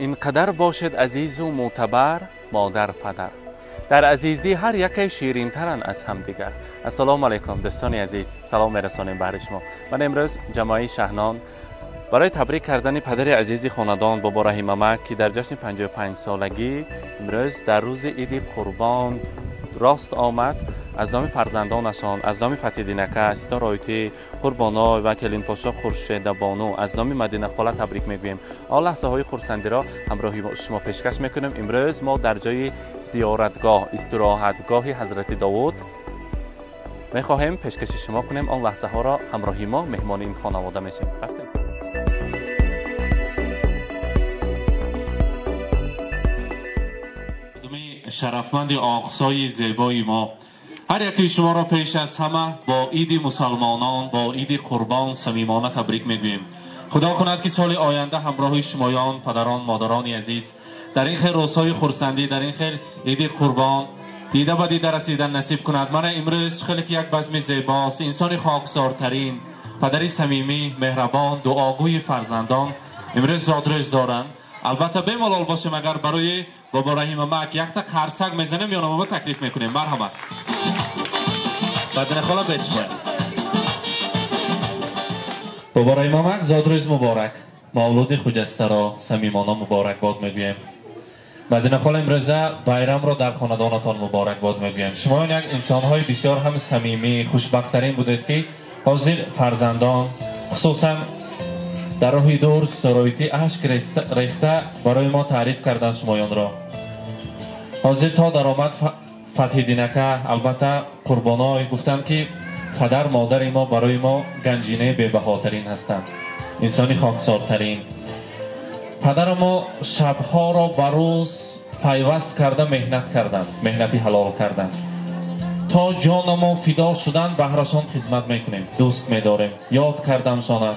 اینقدر باشد عزیز و معتبر مادر پدر. در عزیزی هر یکی شیرین ترن از هم دیگر. السلام علیکم دوستان عزیز، سلام میرسانیم بر شما. من امروز جماعی شهنان برای تبریک کردن پدر عزیزی خاندان بابا رحیم مک که در جشن 55 سالگی امروز در روز عید قربان راست آمد، از نام فرزندانشان، از نام فتح دینکه، استار آیتی، قربانای و کلین پاشا خورشید بانو، از نام مدینه خاله تبریک میگویم. آن لحظه های خورسندی را همراهی شما پیشکش میکنیم. امروز ما در جای زیارتگاه، استراحتگاه حضرت داوود میخواهیم پیشکش شما کنیم. آن لحظه ها را همراهی ما مهمان این خانواده میشیم. شرفمند آقسای زیبای ما، هر یکی شما را پیش از همه با عید مسلمانان، با عید قربان صمیمانه تبریک میگویم. خدا کند که سال آینده همراه شمایان پدران مادران عزیز در این خیر روزهای خرسندی، در این خیر عید قربان دیده و دیده رسیدن نصیب کند. من امروز خیلی که یک بزم زیباست، انسان خاکسارترین، پدری صمیمی، مهربان، دعاگوی فرزندان امروز زادروز دارند. البته بی‌ملال باشیم اگر برای بابا رحیم مک یک تا قرصک میزنه میانم بابا تکلیف میکنیم. مرحبا بدن خاله بچپه بابا رحیم مک، زادروز مبارک، مولود خجسته را صمیمانه مبارک باد میگویم. بدن خاله امروزه بایرام را در خاندانتان مبارک باد میگویم. شما یک انسانهای بسیار هم صمیمی خوشبخترین بودید که حاضر فرزندان خصوصا در روی دور سرایتی عشق ریخته برای ما تعریف کردن شمایان را. حاضر تا در آمد فتح دینکه، البته قربانای گفتم که پدر مادر ما برای ما گنجینه بی‌بهاترین هستند، انسانی خاکسارترین. پدر ما شبها را به روز پیوست کرده مهنت کردند، مهنتی حلال کردند، تا جان ما فدا شدند بهرشان خدمت میکنیم، دوست میداریم، یاد کردم شانه.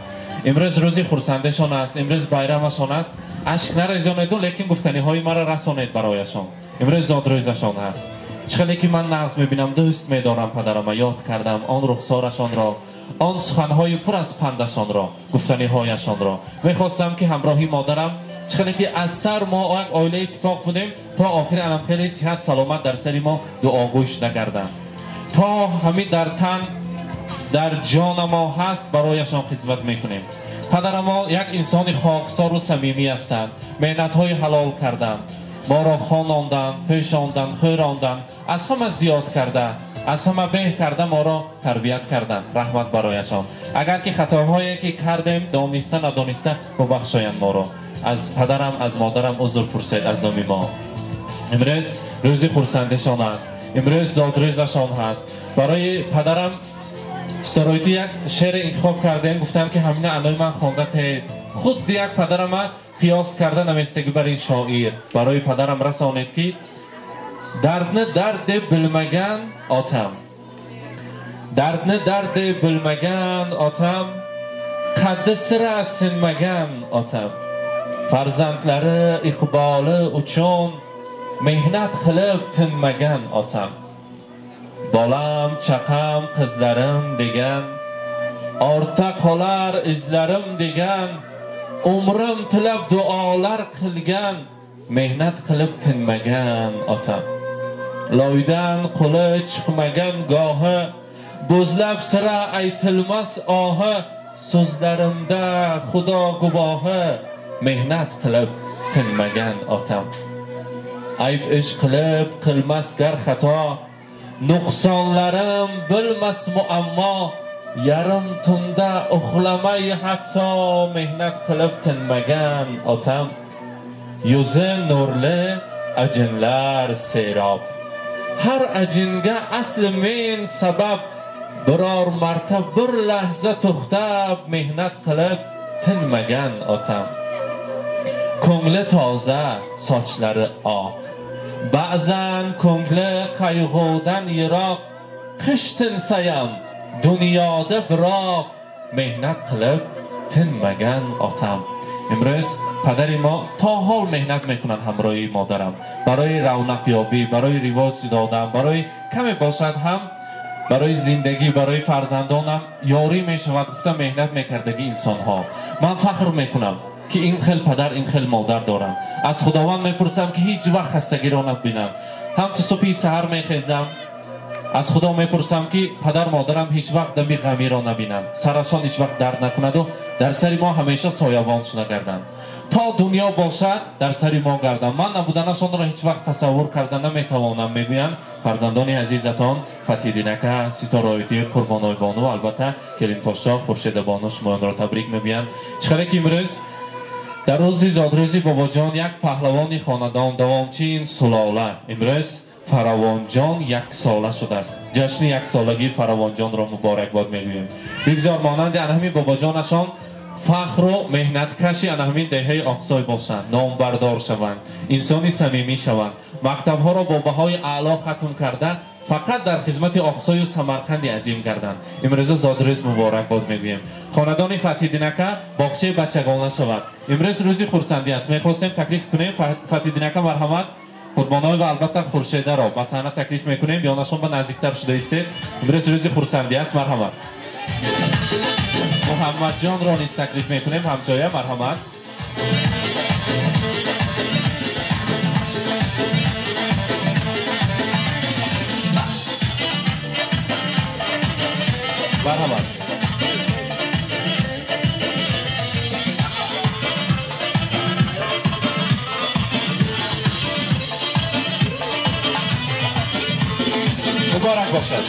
امروز روزی خورسندشان است، امروز بایرامشان است. عشق نرزانیدو لیکن گفتنی های مرا رسانید برایشان. امروز زادروزشان است. چقدر که من نغز میبینم دوست میدارم پدرم، یاد کردم آن رخسارشان را، آن سخنهای پر از پندشان را، گفتنی هایشان را. میخواستم که همراهی مادرم چقدر که از سر ما آیله اتفاق بودیم تا آخر علم خیلی صحت سلامت در سری ما دعاگوش نگردم، تا همین در تن در جان ما هست برایشان خدمت میکنیم. پدر ما یک انسان خاکسار و صمیمی هستند، مهنت های حلال کردند، ما را خواندند، پیشاندند، خیراندند، از همه زیاد کرده، از همه به کرده، ما را تربیت کردند. رحمت برایشان. اگر که خطاهایی که کردیم دانسته ندانسته ببخشایند ما را. از پدرم از مادرم عذر پرسید از نام ما. امروز روز خرسندشان است، امروز زادروزشان هست. برای پدرم استرایتی یک شعر انتخاب کردیم، گفتم که همین انای من خوانده تید. خود یک پدرم من قیاس کرده نمیستگی بر این شاعر برای پدرم رسانید که دردنه درد بلمگن آتم قد سر سنمگن آتم فرزندلره اقباله اوچون مهنت قلب تنمگن آتم بالام چقم قزلرم دیگن آرتا قالار ازلرم دیگن عمرم تلب دعالر قلگن مهنت قلب تنمگن آتم لایدن قله چقمگن گاهه بزلب سره ایتلمس آهه سوزلرمده خدا گواهه مهنت قلب تنمگن آتم عیب اش قلب قلمس گر خطا نقصانلرم بلمس معما yarım tunda uxlamay hatto mehnat qilib tinmagan otam yuzi nurli ajinlar serob har ajinga asli men sabab biror marta bir lahza to'xtab mehnat qilib tinmagan otam ko'ngli toza sochlari oq ba'zan ko'ngli qayg'udan yiroq qish tinsayam dunyoda biroq mehnat qilib tinmagan otam. امروز پدر ما تا حال مهنت میکنند همراهی مادرم برای رونق یابی، برای رواج دادن، برای کمی باشد هم برای زندگی، برای فرزندانم یاری میشود. گفتم مهنت میکردگی انسان ها. من فخر میکنم که این خل پدر این خل مادر دارم. از خداوند میپرسم که هیچ وقت خستگی را نبینم. هم تو صبحی سحر میخیزم از خدا میپرسم که پدر مادرم هیچ وقت دمی غمی را نبینم، سرشان هیچ وقت درد نکند و در سر ما همیشه سایبانش نگردند. تا دنیا باشد در سر ما گردند. من نبودنشان را هیچ وقت تصور کردن نمیتوانم. میگویند فرزندان عزیزتان فتیدینکه، ستارایتی، قربانای بانو و البته کریم پاشا خورشید بانو شما را تبریک میگویم. چرا که امروز در روزی زادروزی باباجان یک پهلوانی خاندان دوامچین سلاله امروز فراوانجان یک ساله شده است. جشن یک سالگی فراوانجان را مبارک باد میگویم. بگذار مانند انهمی باباجانشان فخر و مهنتکشی انهمی دهه آقسای باشند، نامبردار شوند، انسانی صمیمی شوند، مکتبها را با بهای اعلا ختم کرده فقط در خدمت آقسای و سمرقند عظیم گردند. امروز زادروز مبارک باد میگویم. خاندان فتیدینکه باغچه بچگانه شود. امروز روزی خرسندی است. میخواستیم تکلیف کنیم فتیدینکه مرحمت قربانای و البته خورشیده را به صحنه تکلیف میکنیم. یانشون به نزدیکتر شده ایستید. امروز روزی خرسندی است. مرحمت محمد جان را نیز تکلیف میکنیم همجایه. مرحمت مرحمت مبارک باشد.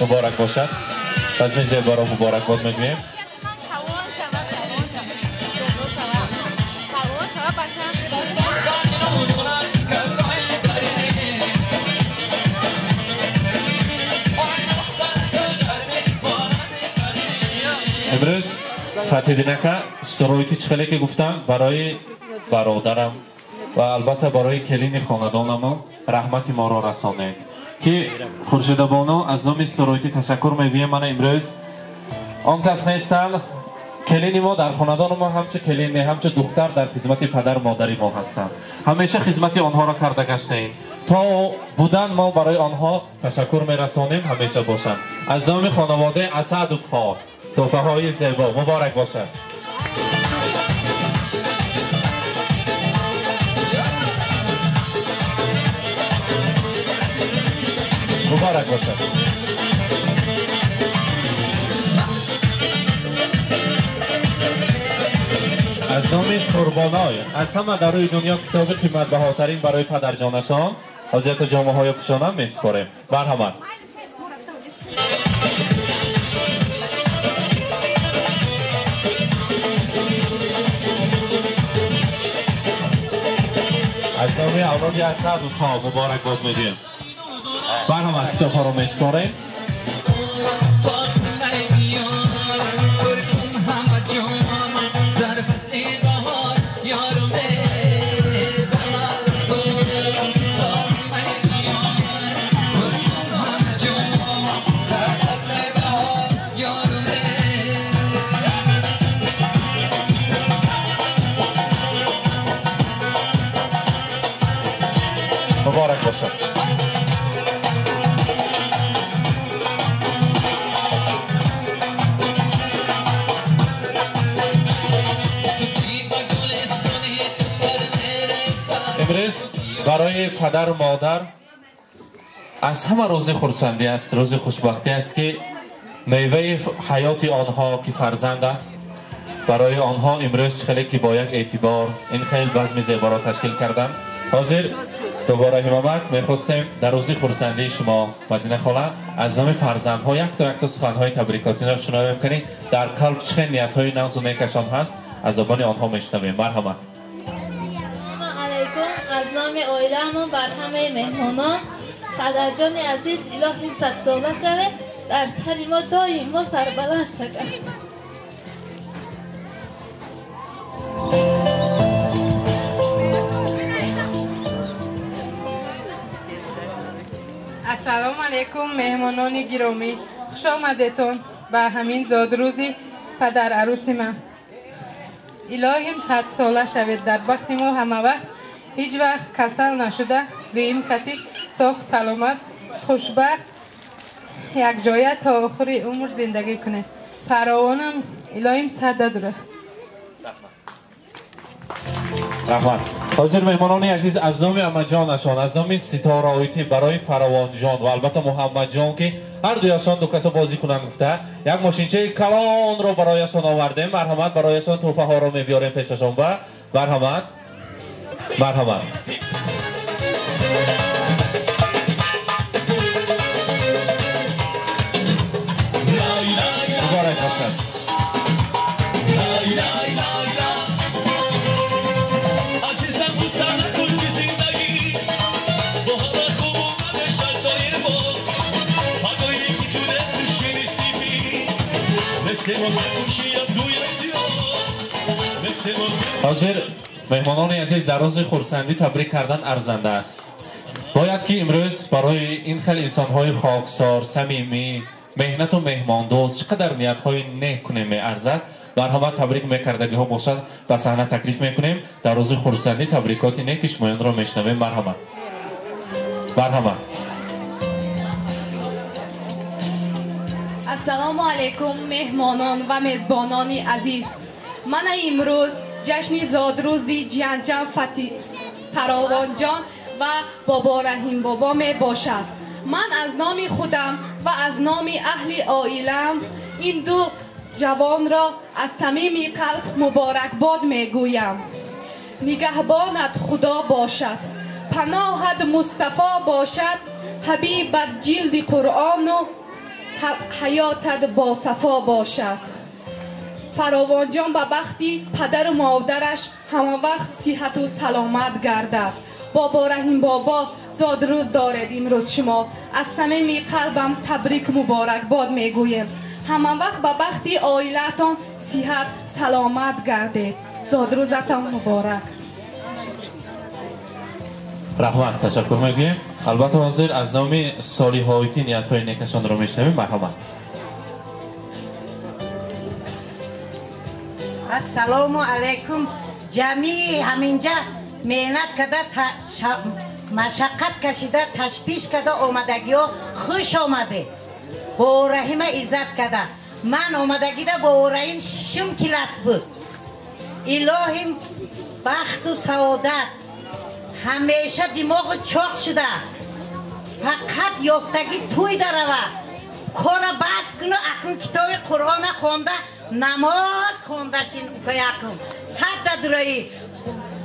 مبارک باشد. باز نیز زیبا را مبارک باد میگویم. امروز فتیدینکه ستارایتی چخلی که گفتم برای برادرم و البته برای کلین خاندانم رحمت ما را رسانید که خورشید بانو از نام ستارایتی تشکر میگویم. من امروز آن کس نیستند کلین ما در خاندان ما همچه کلین همچه دختر در خدمت پدر مادری ما هستند. همیشه خدمت آنها را کرده گشتیم تا بودن ما برای آنها تشکر میرسانیم. همیشه باشند. از نام خانواده اسدوف‌ها توفه های زیبا مبارک باشد. مبارک باشد. از نام قربانای از همه در روی دنیا کتاب قیمت بهاترین برای پدرجانشان حضرت جامعه های پوشانم میسپاریم. مرحمت. از نام اولادی اسدوف‌ها مبارک باد می‌گویم. برنامه کتاب‌ها را می‌سپاریم. مبارک باشد. امروز برای پدر و مادر از همه روز خرسندی است، روز خوشبختی است که میوه حیات آنها که فرزند است برای آنها امروز خیلی که با یک اعتبار این خیلی بزم زیبا را تشکیل کردن. حاضر دوباره همامت میخواستم در روزی خرسندی شما مدینه خاله از نام فرزندها یک تا یک تا سخنهای تبریکاتی را شنویم کنید. در قلب چه نیتهای ناز و نیکشان هست از زبان آنها میشنویم. مرحمت. سلام علیکم. از نام عائله‌مون بر همه مهمانان پدرجان عزیز الهی صد ساله شوه در سر ما دائما سربلند شده. سلام علیکم مهمانان گرامی. خوش آمدتون به همین زادروزی پدر عروس من. الهیم 100 ساله شوید در بخت ما همه وقت هیچ وقت کسل نشده و این کتی صاف سلامت خوشبخت یک جایه تا آخر عمر زندگی کنه. فراوانم الهیم سرده داره. رحمت حاضر مهمانان عزیز، از نام عمجانشان، از نام ستاره آیتی برای فراوان جان و البته محمد جان که هر دویشان دو کس بازی کنن گفته، یک ماشینچه کلان رو برایشان آورده. مرحمت برایشان، توفه ها رو میبیاریم پیششان و مرحمت مرحمت. مبارک باشد. حاضر مهمانان عزیز، در روز خورسندی تبریک کردن ارزنده است. باید که امروز برای این خیلی انسان‌های خاکسار، صمیمی، مهنت و مهمان دوست چقدر نیت‌های نیک می‌ارزد، مرحمت تبریک می‌کردگی‌ها باشد به صحنه تکلیف می‌کنیم. در روز خورسندی تبریکات نیک شمایان را می‌شنویم. مرحمت مرحمت. السلام علیکم مهمانان و میزبانان عزیز. من امروز جشن زادروزی جیانجان فتی فراوان جان و بابا رحیم بابا می باشد. من از نام خودم و از نام اهل عائلم این دو جوان را از صمیم قلب مبارک باد می گویم. نگهبانت خدا باشد، پناهت مصطفی باشد، حبیبت جلد قرآن و حیاتت با صفا باشد. فراوان جان به بختی پدر و مادرش همان وقت صحت و سلامت گردد. بابا رحیم بابا زاد روز دارد امروز شما، از صمیم قلبم تبریک مبارک باد میگویم. همان وقت به بختی عائلتان صحت سلامت گردد. زاد روزتان مبارک. رحمت تشکر میگویم. البته حاضر از نام صالحایتی نیت های نیکشان رو میشنویم. مرحمت. السلام علیکم. جمعی همینجا مهنت کرده، مشقت کشیده، تشپیش کرده، اومدگی ها خوش آمده، با رحیم عزت کرده. من اومدگی ده با رحیم شم کلاس بود. الهیم بخت و سعادت، همیشه دماغ چاق شده، فقط یافتگی توی داره و کار بس کنه. اکنون کتاب قرآن خونده، نماز خونده شین که اکنون صد درایی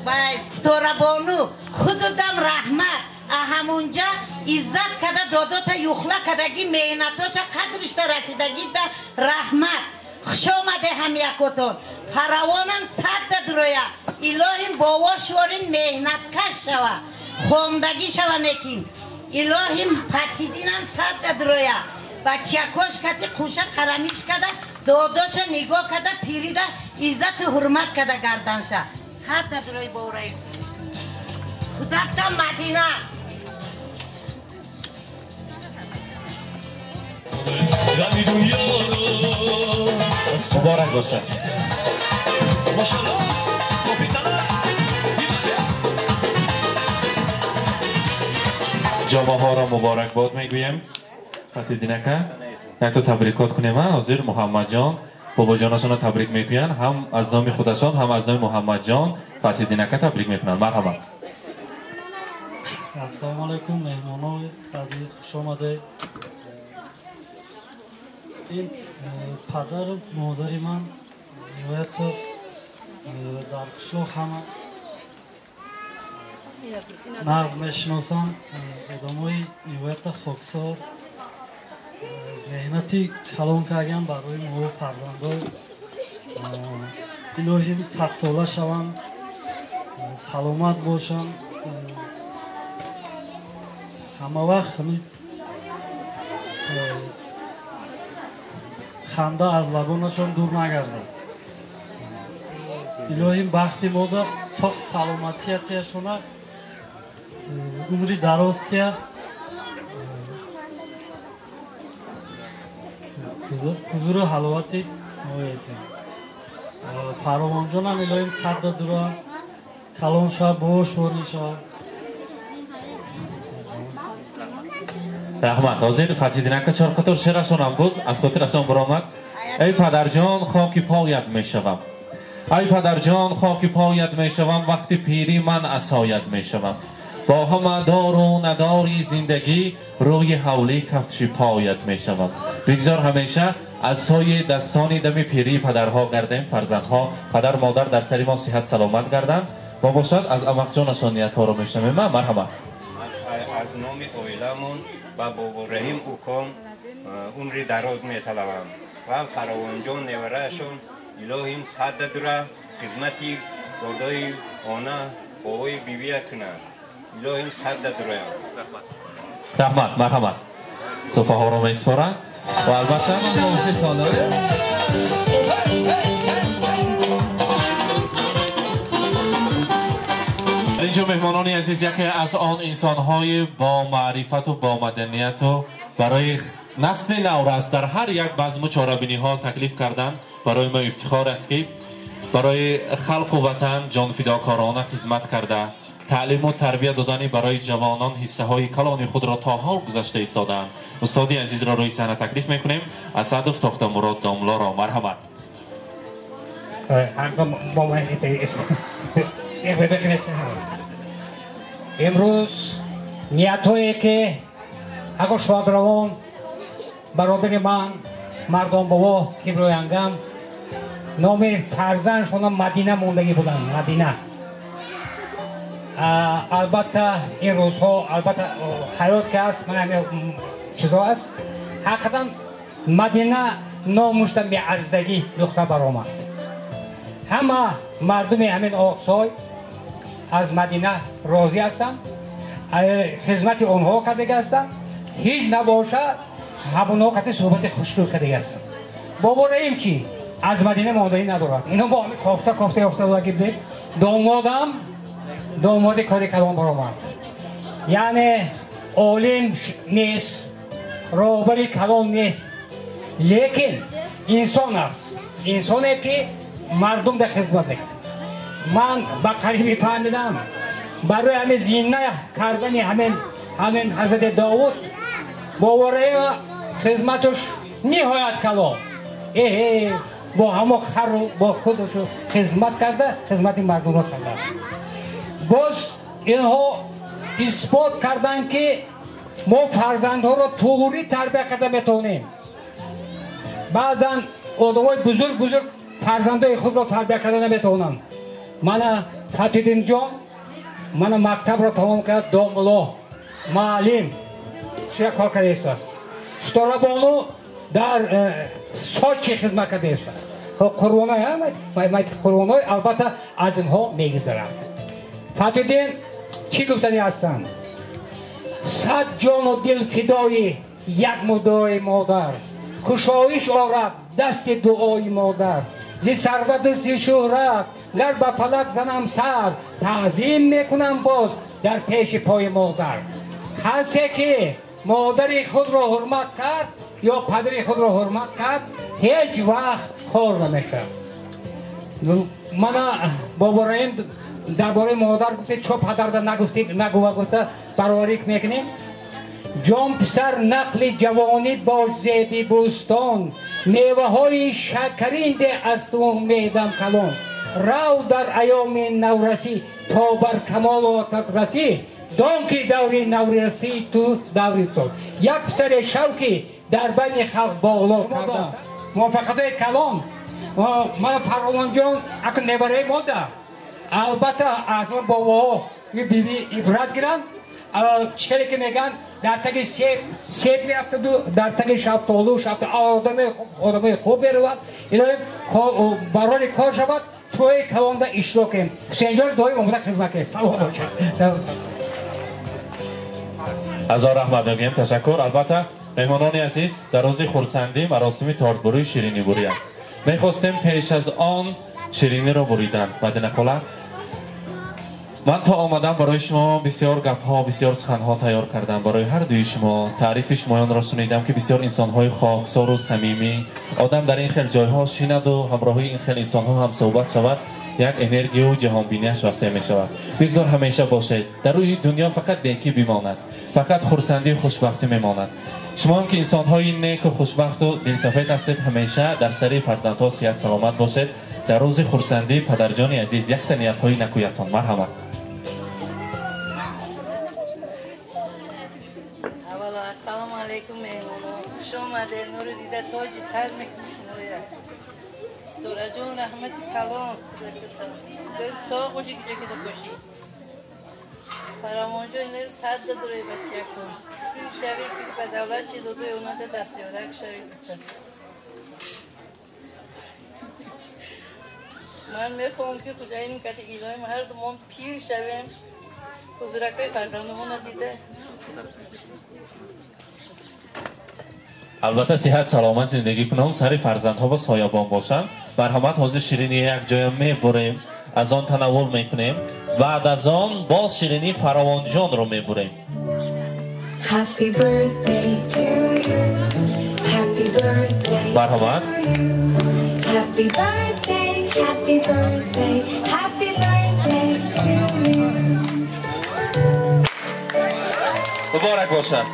و ستاره بانو خودم رحمت همونجا عزت کرده، دادا تا یخلا کردگی مهنتاش قدرش تا رسیدگی تا رحمت. خوش آمده هم یکتون. فراوانم صد درویا. الهیم باباش وارین مهنت کش شوه، خوندگی شوه نکین. الهیم پتیدینم صد درویا. بچیکاش کتی خوشه قرمیش کده، داداش نگاه کده، پیریده عزت حرمت کده گردنشه. صد دروی باورایی. خدافتم مدینه. مبارک باشه. جامعه ها را مبارک باد میگویم. فتی دینکه یک تو تبریکات کنیم. من حاضر محمد جان بابا جانشان را تبریک میگوین، هم از نام خودشان هم از نام محمد جان فتی دینکه تبریک میکنن. مرحبا. السلام علیکم مهمانان عزیز، خوش آمده. این پدر و مادر من روایت در قشو همه نقد میشناسم. ادامای روایت خاکسار مهنتی کلان کردن برای ما فرزندا. الهیم صد ساله شوند، سلامت باشند، همه وقت خنده از لبانشان دور نگردد. الهیم بخت ما در فقط سلامتیتشان عمری درازتیه حضور حلاوتی نویتیم. فراوان جان هم الهیم صد دوران کلان شد، با شورنی شد. رحمت حاضر خطی دینکه چهار خطر شعرشون هم بود از خاطرشون برآمد. ای پدر جان خاک پایت میشوم، ای پدر جان خاک پایت میشوم، وقتی پیری من عصایت میشوم. با همه دار و نداری زندگی، روی حولی کفش پایت میشوم. بگذار همیشه از سایه دستانی دمی پیری پدرها گردیم. فرزندها پدر مادر در سری ما صحت سلامت گردند و باشد از عمق جان نشانیت ها رو میشنویم. مرحبا. از نام اویلمون و بابا رحیم اوکام عمری دراز میطلبم و فراوان جان نورهشون الهیم صد دوره خدمتی دادای خانه بابای بیبی کنند. الهیم صد دوره. رحمت. مرحبا. توفه ها رو میسپارند و البته اینجا مهمانانی عزیز یکی از آن انسان‌های با معرفت و با مدنیت و برای نسل نو است در هر یک بزم و چاره‌بینی‌ها تکلیف کردن. برای ما افتخار است که برای خلق و وطن جان فداکارانه خدمت کرده، تعلیم و تربیت دادن برای جوانان حصه های کلان خود را تا حال گذشته ایستادند. استادی عزیز را روی صحنه تکلیف میکنیم، اسدوف تخت مراد داملا را. مرحمت. امروز نیت‌هایی که اگه شادروان برابر من مردم بابا کبرویانگم نام فرزندشون مدینه موندگی بودن. مدینه البته این روزها البته حیات که هست من همین چیزها هست حقیقتا مدینه ناموشتن به عرضدگی دخته برآمد. همه مردم همین آقسای از مدینه راضی هستم، خدمت اونها کردگی هستم، هیچ نباشه همون وقت صحبت خوش رو کردگی هستم. بابا رحیم چی؟ از مدینه ماندهی ندارد. اینا با همین کافته کافته یافته داده بودیم. داماد کاری کلام برآمد، یعنی عالم نیست، راهبر کلام نیست، لیکن انسان است، انسانی که مردم در خدمت میکند. من با قریبی فهمیدم برای همه زینه کردن همین حضرت داوود بابا رحیم خدمتش نهایت کلام با همه خر با خودش خدمت کرده، خدمت مردم را کرده. باز اینها اثبات کردن که ما فرزندها را طوری تربیت کرده میتونیم. بعضا آدمای بزرگ فرزندهای خود را تربیت کرده نمیتونن. من فتیدین جان من مکتب را تمام کرد، داملا معلم چه کار کرده است. ستاره بانو در ساچی خدمت کرده است. قربانای همه قربانای البته از اینها میگذرند. فتیدین چی گفتنی هستند؟ صد جان و دل فدای یک مدای مادر، کشایش آرد دست دعای مادر، زی ثروت و زی شهرت گر به فلک زنم سر، تعظیم میکنم باز در پیش پای مادر. کسی که مادر خود را حرمت کرد یا پدر خود را حرمت کرد هیچ وقت خار نمیشه. من بابا رحیم درباره مادر گفته چو پدر در نگفته برآریک میکنیم. جان پسر نقل جوانی باش زیدی بوستان، میوه های شکرین ده از تو میدم کلان. رو در ایام نورسی تا بر کمال و تقرسی، دانکی دوری نورسی تو دوری بسان. یک پسر شوکی در بین خلق باغلا کردن موافقه کلام من فرمان جان اکن نوره ماده. البته از من باباها یه بیبی عبرت گیرن چکلی که میگن در تک سیب میافته در تک شفتالو شفت آدمه خوب بروند اینا برای کار شود توی کلانده اشتراکیم. حسین جان دایی ممکنه خدمت که سلام باشد از آن رحمت میگیم. تشکر. البته مهمانان عزیز در روز خورسندی مراسم تارت بروی شیرینی بوری است. میخواستیم پیش از آن شیرینی را بریدن. مدینه خاله من تا آمدم برای شما بسیار گپ‌ها بسیار سخن‌ها تیار کردم برای هر دوی شما. تعریف شمایان را شنیدم که بسیار انسان‌های خاکسار و صمیمی آدم در این خیل جای‌ها شیند و همراهی این خیل انسان‌ها هم صحبت شود یک انرژی و جهانبینی‌اش وسیع می‌شود. بگذار همیشه باشد در روی دنیا فقط نیکی بیماند. فقط خرسندی و خوشبختی میماند. شما هم که انسان‌های نیک و خوشبخت و دلسفید هستید، همیشه در سری فرزندها صحت سلامت باشید. در روز خرسندی پدرجان عزیز یک تنیت‌های نکویتان. مرحمت. اولا السلام علیکم میمونو، خوش آمده نور دیده تاج سر میکشنوید استوره جون احمد کلان سا خوشی که جکتا کشی فرامان جان اینه صد دروی بچه کن شوی شوی که به دولت چی دادوی اونا ده دستیارک شوی بچه. من میخوام که خدای این کتی ایلای هر دومان پیر شویم حضورکای فرزندمون دیده. البته صحت سلامت زندگی کنم، سری فرزندها و سایبان باشند. برحمت حاضر شیرینی یک جای میبریم، از آن تناول میکنیم، بعد از آن باز شیرینی فراوان جان رو میبریم. برحمت. Happy birthday, happy birthday to you. مبارک باشد.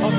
Happy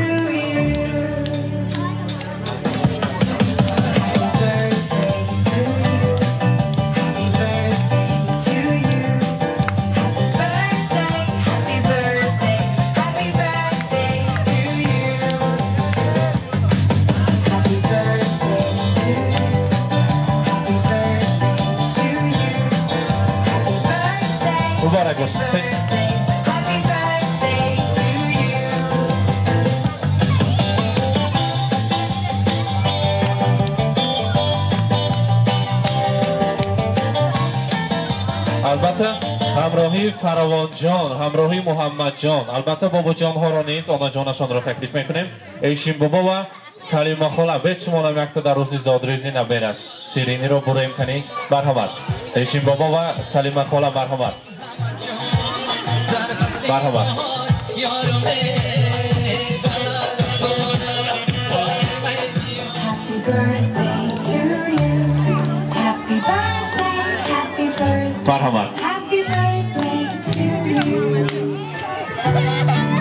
البته همراهی فراوان جان، همراهی محمد جان، البته بابا جان ها را نیز آنها جانشان را تکلیف میکنیم. ایشین بابا و سلیمه خاله بیت شما یک تا در روز زادروزی نبینش شیرینی را برو امکنی. برحمت ایشین بابا و سلیمه خاله. برحمت. مرحبا. مرحبا.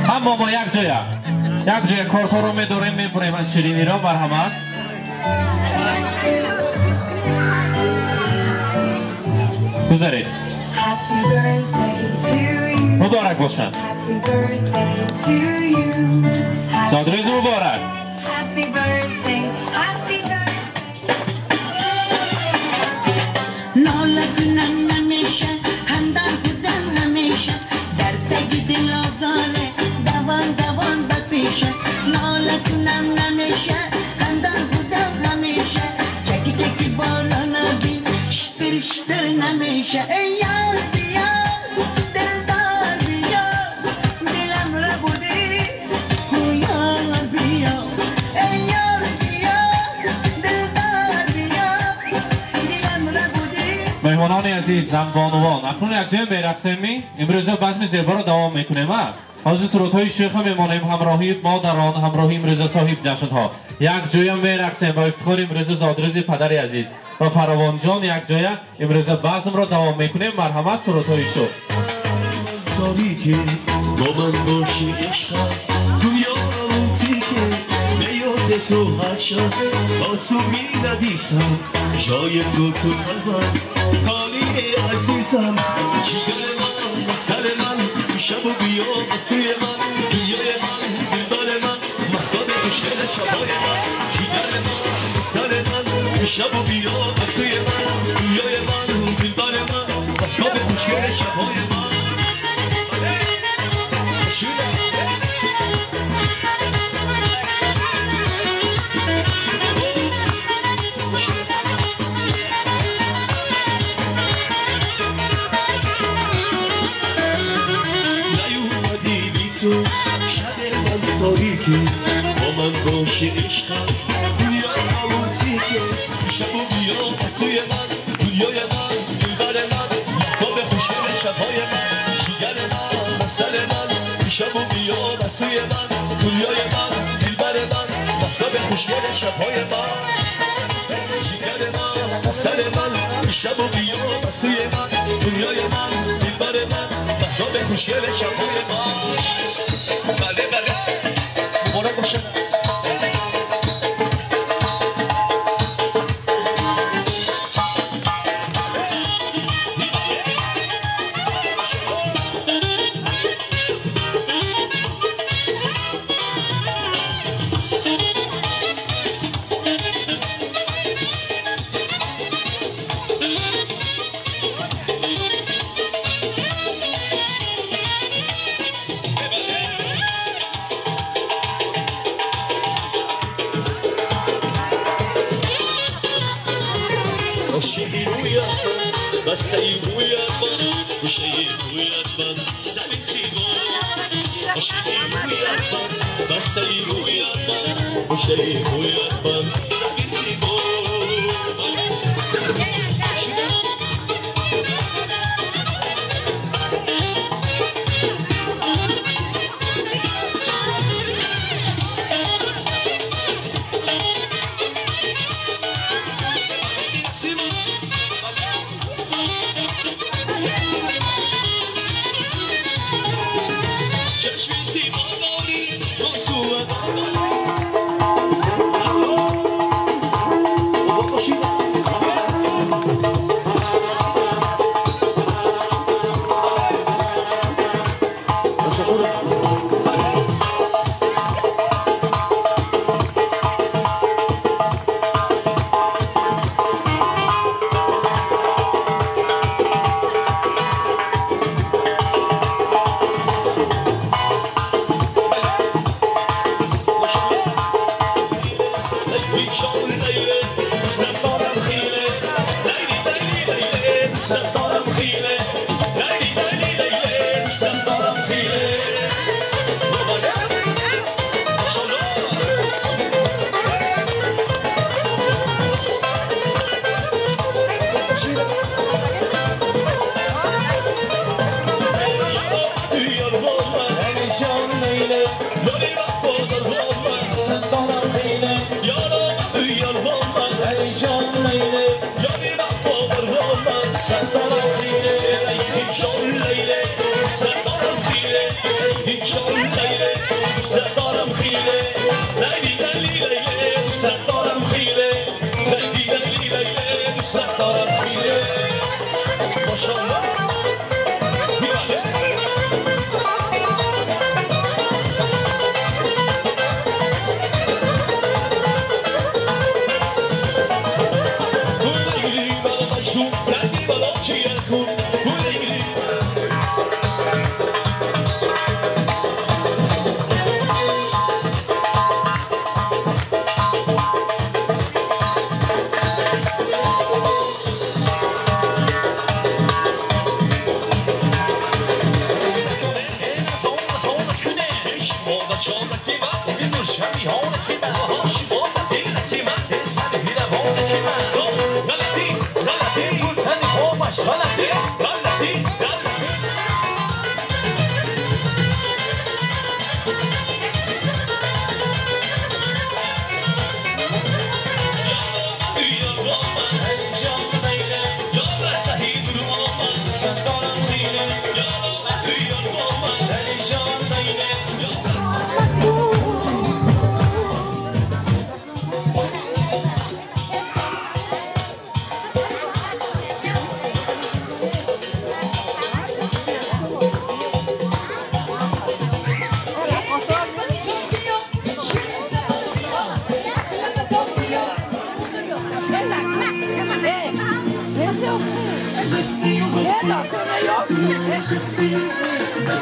هم با ما یک جای کارکار رو میداریم میبریم از شیرینی را. مرحبا. گذارید. مبارک باشند. زادروز مبارک. ناله کنم نمیشه، خنده کردم نمیشه، درد دیدی لازاره، دوان دوان بپیشه. ناله کنم نمیشه، خنده کردم نمیشه، چکی چکی بالا نبی، شتر شتر نمیشه. ایام مهمانان عزیز، همبانوان، اکنون یک جمع بیرقصمی امروزه بزم زیبا را دوام میکنیم. حاضر سرودهای شیخ میمانیم، همراهی مادران، همراهی امروزه صاحب جشنها. یک جای بیرقصیم با افتخار امروزه زادروز پدر عزیز و فراوان جان یک جای امروزه بزم را دوام میکنیم. مرحمت سرودهای شو. تاریکی با من باشی عشقا، تو یادم تیکه به یاد تو هر شب آسو میندیسم، جای تو تو قلبم عزیزم، چیزه من، سر من، شب و بیا سوی من، بیای من، دلدار من، مهداد مشکل شبای من، چیزه من، سر من، شب و بیا سوی من، بیای من، دلدار من، مهداد مشکل شبای من. با من باشی عشقم، دنیا حواسیه، شب و بیا سوی من، دنیای من، دلبر من، با به خوشگل شبها رویای من، دنیای من، دلبر من، محرم خوشگل شبهای من، جگر من، سر من، شب و بیوم بسوی من، دنیای من، دلبر من، محرم خوشگل شبهای من.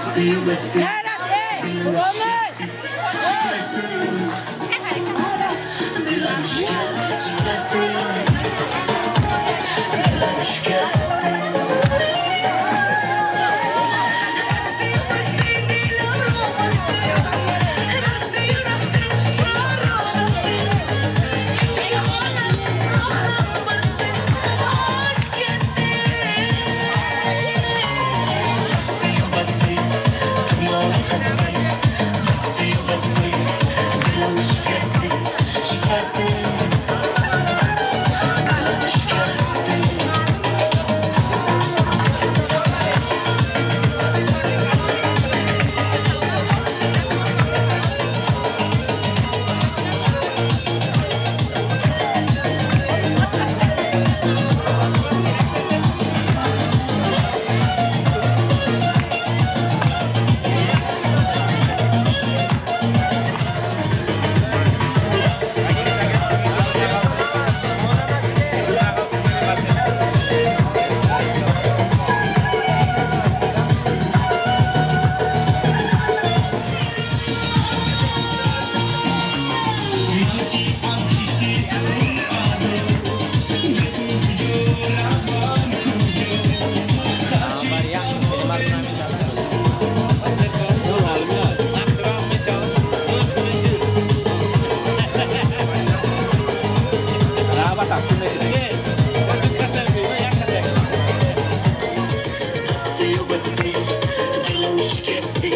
بله بله بله بله tej obecnej, tyle mi się kiesty,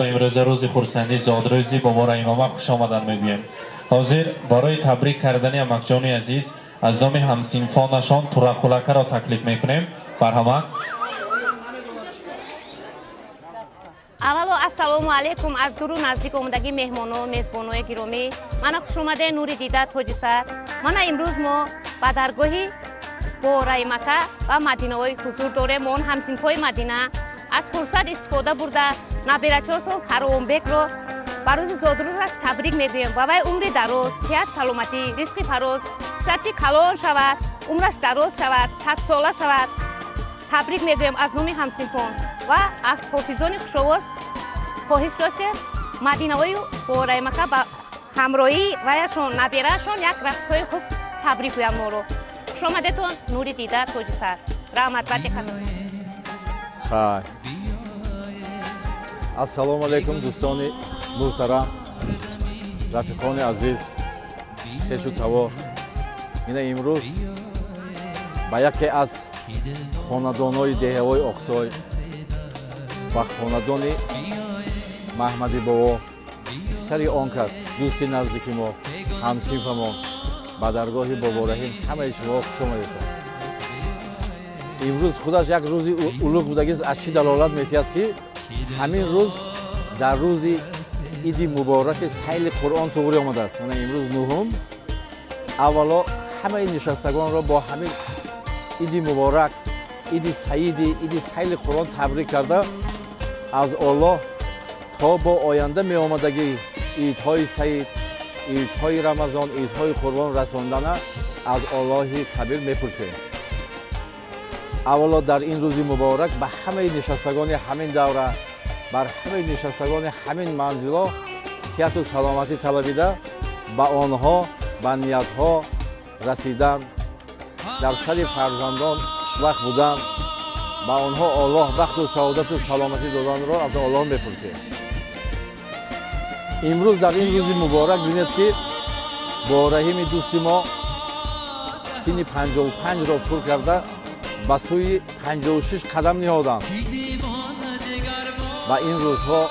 به امروز روز خورسندی زادروزی بابا امام خوش آمدن میگویم. حاضر برای تبریک کردن امکجان عزیز از نام همسینفانشان تورقلکه را تکلیف میکنیم. برهمک اولو السلام علیکم از دور و نزدیک اومدگی مهمان و میزبانای گرامی. من خوش اومده نوری دیدت حاجی سر. من امروز ما به درگاهی بورای مکه و مدینه‌های حضور داریم. من همسینفای مدینه از فرصت استفاده برده نبیرچاس و هروم بیگ رو بروز زادروزش تبریک می‌دیم. و وای عمر دراز، صحت سلامتی، رزق فراز، سرچی کلان شود، عمرش دراز شود، 100 ساله شود. تبریک می‌دیم از نام همسینفان و از حافظان خوش‌آواز خواهش داشتیم مدینه‌های بورای مکه با همراهی وایشون نبیرشون یک رفت‌های خوب تبریک می‌گویم ما رو. خوش آمدتون نوری دیدار توجی سر رحمت بده خانم. خیر السلام علیکم دوستان محترم رفیقان عزیز پیش و توا این امروز با یکی از خاندان‌های دهه‌های اقصای و خاندان محمدی بابا سری آن کس دوستی نزدیک ما همسینف ما با درگاه بابا رحیم همه شما خوش آمدید. امروز خودش یک روز اولوغ بودگی از چی دلالت می‌دهد که همین روز در روز عید مبارک سیل قرآن توری آمده است. من امروز نهم اولا همه نشستگان را با همین عید مبارک عید سعیدی عید سیل قرآن تبریک کرده از الله تا با آینده می آمدگی عیدهای سعید ایدهای رمضان، ایدهای قربان رساندن از الله کبیر میپرسیم. اولا در این روز مبارک به همه نشستگان همین دوره، بر همه نشستگان همین منزل‌ها صحت و سلامتی طلبیده، به آنها به نیت‌ها رسیدن، در سر فرزندان خوشبخت بودن، به آنها الله وقت و سعادت و سلامتی دادن را از الله میپرسیم. امروز در این روز مبارک بینید که با رحیم دوست ما سن 55 را پر کرده به سوی 56 قدم نهادند و این روزها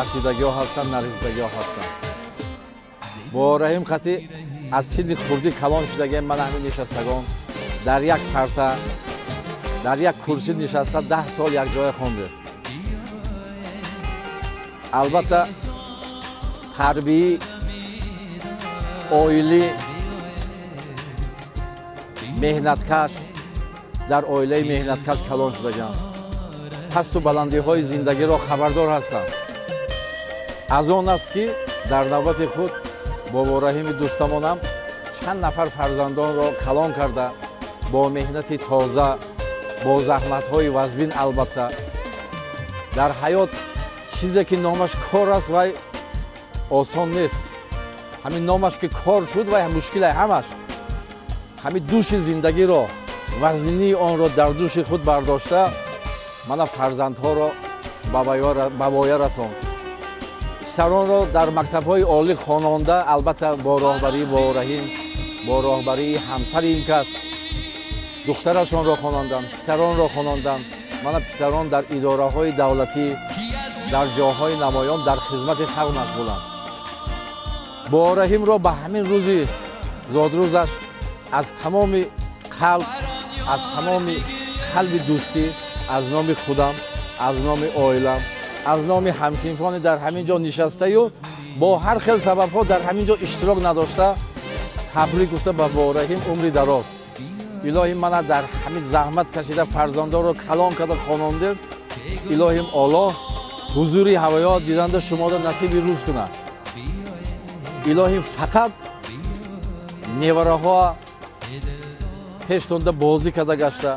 رسیدگی ها هستند نرسیدگی ها هستند. با رحیم قطعی از سن خردی کلان شدگی من همین نشستگان در یک پرته در یک کرسی نشسته 10 سال یک جای خونده. البته تربیه اویلی مهنتکش در اویله مهنتکش کلان شدگم پس و بلندی های زندگی را خبردار هستم. از آن است که در نوبت خود بابا رحیم دوستمانم چند نفر فرزندان را کلان کرده با مهنتی تازه با زحمت های وزبین. البته در حیات چیزی که نامش کار است و آسان نیست. همین نامش که کار شد و مشکل همش همین دوش زندگی را وزنی آن را در دوش خود برداشته من فرزندها را به بایه رساند. پسران را در مکتب‌های عالی خوانانده البته با راهبری بابا رحیم با راهبری همسر این کس دخترشان را خواناندند پسران را خواناندند. من پسران در اداره‌های دولتی در جاهای نمایان در خدمت خلق مشغولند. بابا رحیم را به همین روزی زادروزش از تمام قلب از تمام قلب دوستی از نام خودم از نام عائلم از نام همسینفان در همین جا نشسته و با هر خیل سبب ها در همین جا اشتراک نداشته تبریک گفته به بابا رحیم عمری دراز. الهی من در همین زحمت کشیده فرزندان را کلان کرده خوانانده الهیم الله حضوری هوایات دیدند شما را نصیب روز کنند. الهی فقط نیوره ها پیشتونده بازی کرده گشته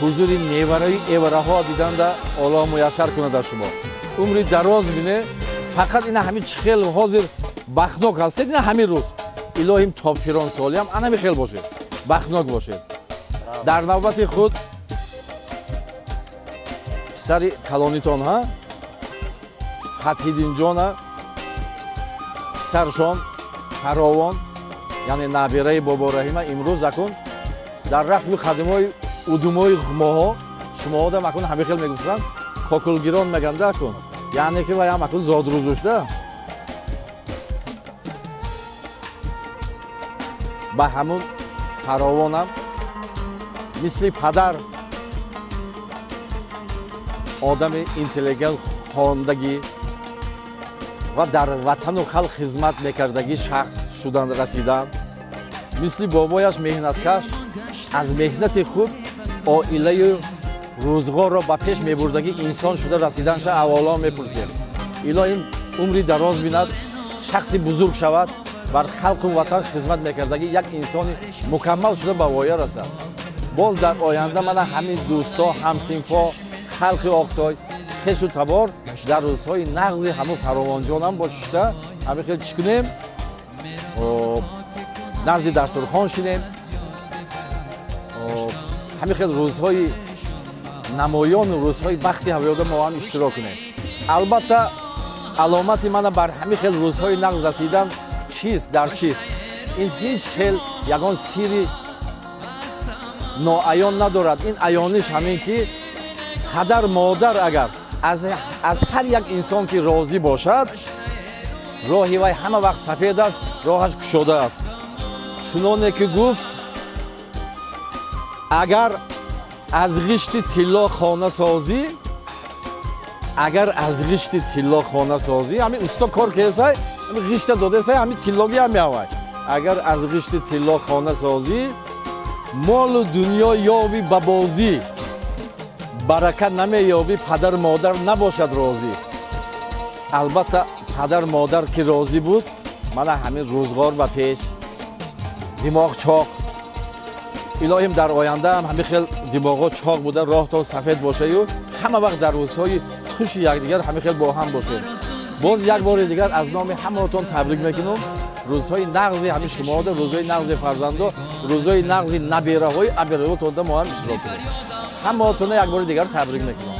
حضوری نیوره ایوره ها دیدند الله میسر کنند شما عمری دراز بینه. فقط این همین خیل حاضر بخناک هستید این همین روز الهیم تا پیران سالی هم انمی خیل باشید بخناک باشید. در نوبت خود پسر کلانیتان ها فتحی دینجان پسرشان فراوان یعنی نبیره بابا رحیم امروز اکن در رسم خدمای ادومای ماها شما آدم اکن همه خیل میگفتن کاکلگیران مگنده اکن Ja nekrywają, a tu zodruzusz, da? Ba hamul, farawonam, misli padar. Odami inteligent خوندگی و در وطن و خلق خدمت میکردگی شخص شدن رسیدن مثل بابایش مهنتکش از مهنت خود عائله روزگار را به پیش میبردگی انسان شده رسیدنش اولا میپرسیم الا این عمری دراز بیند شخصی بزرگ شود بر خلق و وطن خدمت میکردگی یک انسان مکمل شده به وایه رسد باز در آینده من همین دوستا همسنفا خلق آقسای پیش و تبار در روزهای نغزی همون فراوانجان هم باششته همه خیلی چی کنیم؟ نغزی در سرخان شدیم همه خیلی روزهای نمایان و روزهای بختی هویاده ما هم اشتراک کنیم البته علامت من بر همه خیلی روزهای نغز رسیدن چیست در چیست؟ این هیچ خیلی یکان سیری ناعیان ندارد این عیانش همین که پدر مادر اگر از هر یک انسان که راضی باشد راهی وای همه وقت سفید است راهش کشوده است چنانه که گفت اگر از غشت طلا خانه سازی همین اوستا کار که سای همین غشت داده سای همین طلاگی هم میوای اگر از غشت طلا خانه سازی مال و دنیا یابی به بازی برکت نمی‌یابی پدر مادر نباشد راضی البته پدر مادر که راضی بود من همین روزگار به پیش دماغ چاق الهیم در آینده هم همین خیلی دماغا چاق بوده راه تا سفید باشه و همه وقت در روزهای خوش یکدیگر همین خیلی با هم باشه باز یک بار دیگر از نام همه‌تون تبریک میکنم روزهای نغزی همین شما ده روزهای نغزی فرزندا روزهای نغزی نبیره‌های ابره‌تون ده ما هم اشتراک همه هاتونه یک بار دیگر تبریک میکنم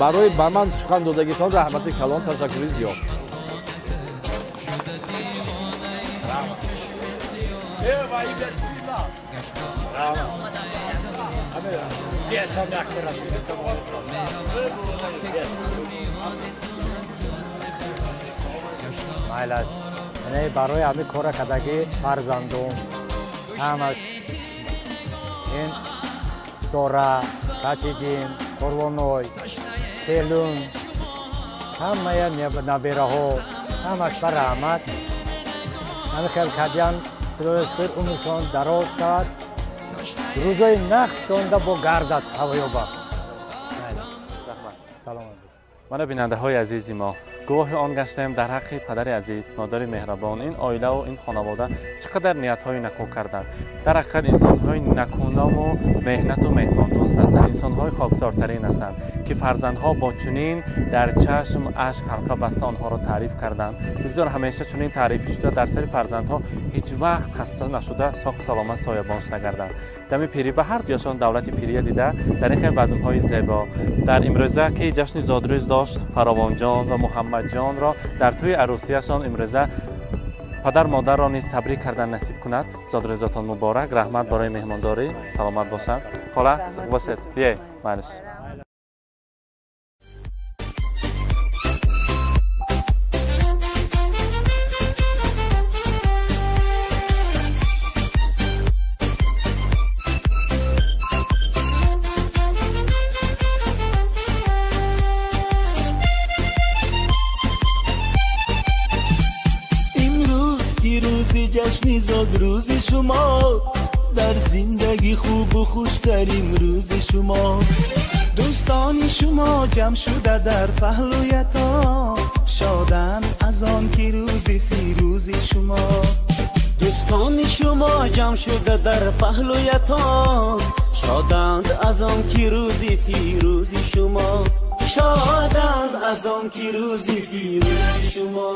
برای به من سخن دادگیتان رحمت کلان تشکری زیاد برای همه کار کدگی فرزندم همه این سورا تاچیگین، قربانوی، تلون همه نبیره ها همش بر رحمت همه خیلی کدیان تلویستر عمرشان دراز شد روزای نخش شانده با گردت هوایوبا سلام علیکم من بیننده های عزیزی ما گواه آن گشتیم در حق پدر عزیز مادر مهربان این عائله و این خانواده چقدر نیت های نکو کردند در حقیقت انسان های نکونام و مهنت و مهمان دوست هستند انسان های خاکسارترین هستند که فرزندها با چنین در چشم عشق حلقه بسته آنها را تعریف کردند بگذار همیشه چنین تعریفی شده در سر فرزندها هیچ وقت خسته نشده ساق سلامت سایبانش نگردند دمی پیری به هر دویشان دولت پیری دیده در این خیلی بزم های زیبا در امروزه که جشن زادروز داشت فراوانجان و محمد جان را در توی عروسیشان امروزه پدر مادر را نیز تبریک کردن نصیب کند زادروزتان مبارک رحمت برای مهمانداری سلامت باشند خاله واسط بیه مالش جشن زاد روز شما در زندگی خوب و خوش در امروز شما دوستان شما جمع شده در پهلویتان شادن از آن که روز فیروز شما دوستان شما جمع شده در پهلویتان شادند از آن که روز فیروز شما شادند از آن که روز فیروز شما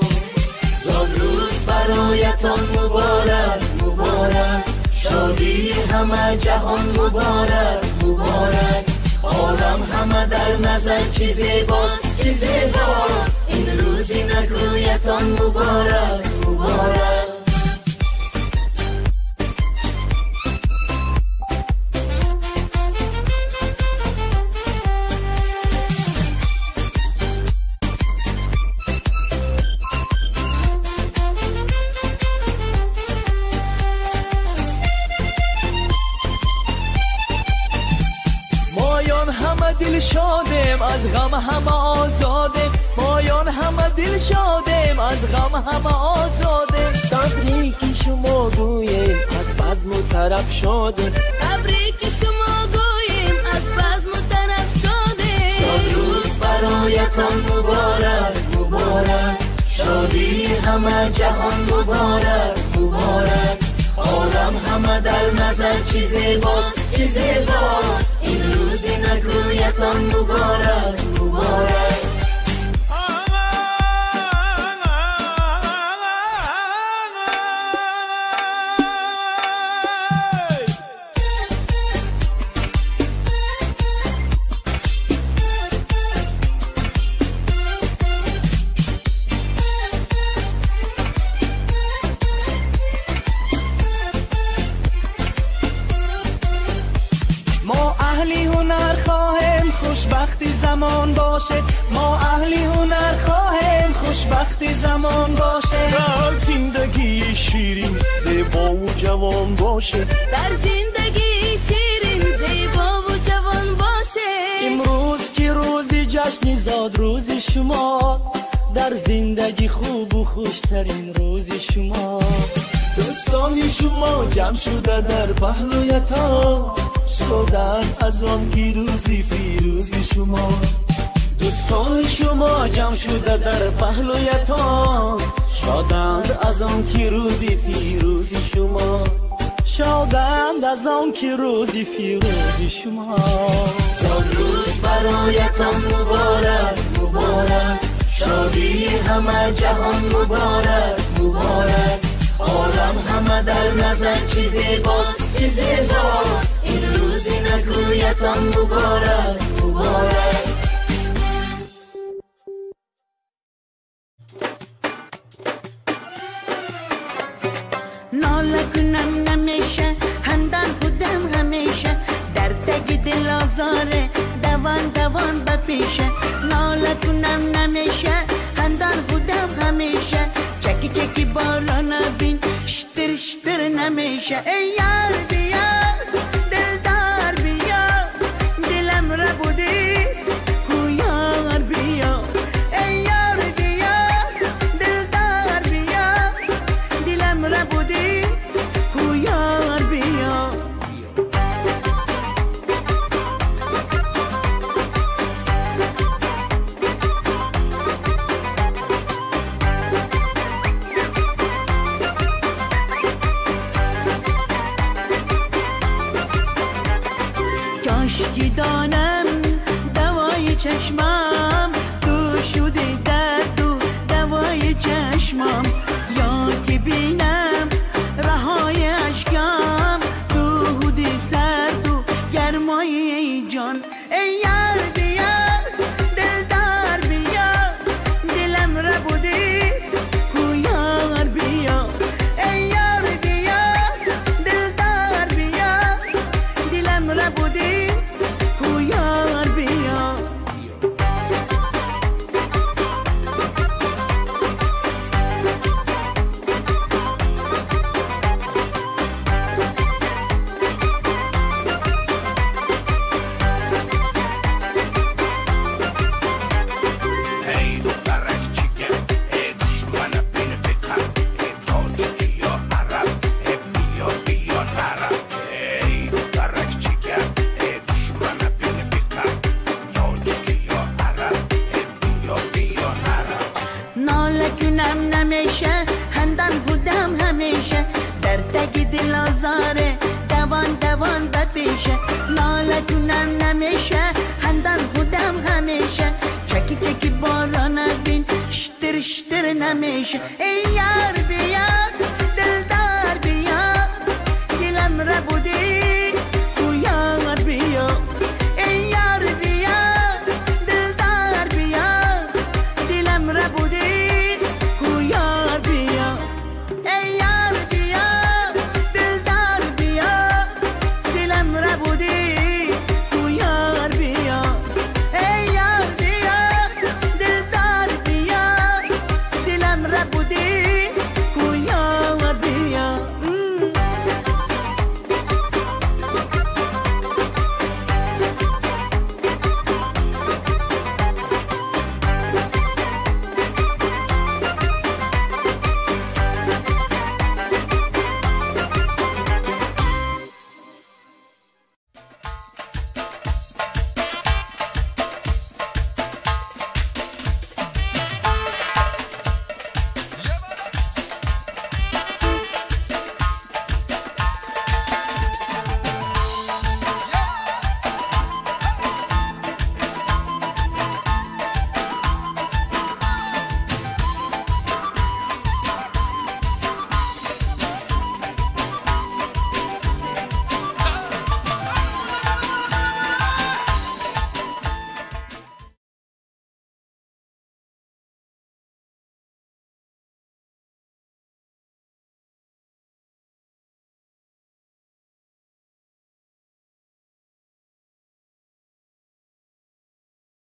زادروز برایتان مبارک مبارک شادی همه جهان مبارک مبارک عالم همه در نظر چیزی باز این روزی نکویتان مبارک مبارک از غم همه آزادم، مایان همه دل شادم، از غم همه آزادم. تبریکی شما گویم از بزم و طرب شادم، تبریکی شما گویم از بزم و طرب شادم. سالروز برایتان مبارک مبارک، شادی همه جهان مبارک مبارک. عالم همه در نظر چیزی باز چیزی باز، این روز نکویتان مبارک مبارک. خوشبختی زمان باشه، ما اهل هنر خواهیم، خوشبختی زمان باشه. در زندگی شیرین زیبا و جوان باشه، در زندگی شیرین زیبا و جوان باشه. امروز که روز جشن زاد روز شما، در زندگی خوب و خوشترین روز شما. دوستان شما جمع شده در پهلویتان، شدن از آن روزی فیروزی شما. دوستان شما جمع شده در پهلویتان، شادند از آن که روزی فیروزی شما، شادند از آن که روزی فیروزی شما. سال روز برایتان مبارک مبارک، شادی همه جهان مبارک مبارک. عالم همه در نظر چیزی باز چیزی باز، این روزی نگویتان مبارک مبارک. ناله کنم نمیشه، خندان بودم همیشه، در تگی دل آزاره دوان دوان بپیشه. ناله کنم نمیشه، خندان بودم همیشه، چکی چکی بالا نبین شتر شتر نمیشه. ای یار بیار دلدار بیا، دلم را بودی کو یار بیا. ای یار بیار دلدار بیا، دلم را بودی کو یار بیا. چشمم تو شده درد و دوای چشمم، یا که بینم رهای عشقم تو حدی سرد و گرمای جان. ای یار بیا دلدار بیا، دلم را بودی کو یار بیا. ای یار بیا دلدار بیا، دلم را بودی کو یار بیا. ناله کنم نمیشه، خندان بودم همیشه، چکی چکی باران بین شتر شتر نمیشه. ای یار بیا